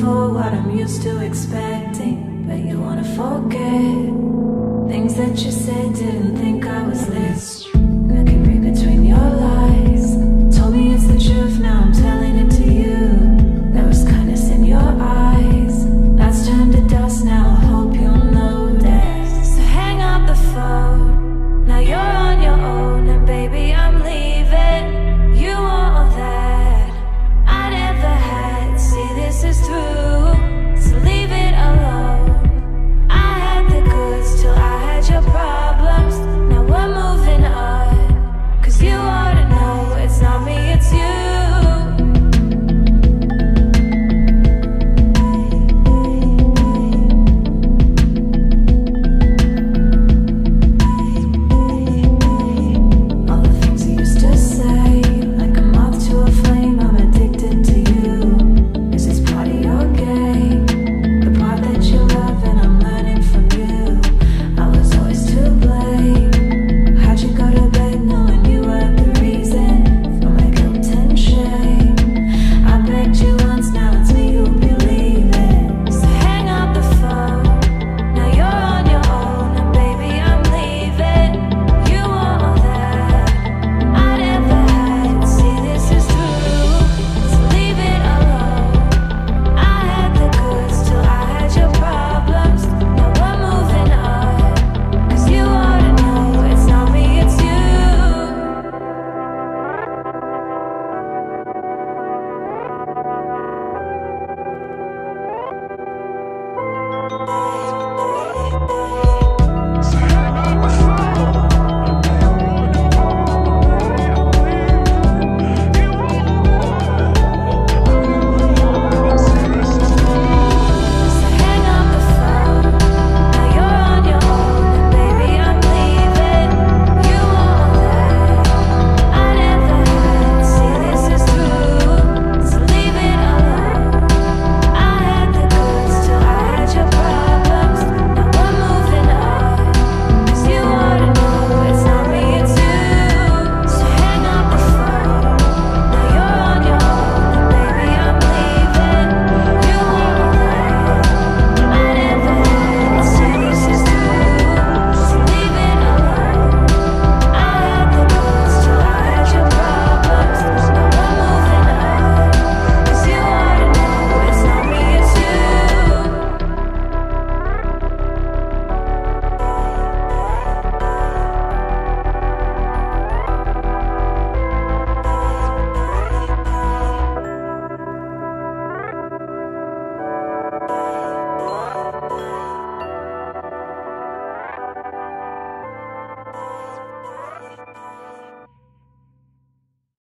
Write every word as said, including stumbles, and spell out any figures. for what I'm used to expecting, but you wanna forget things that you said, didn't think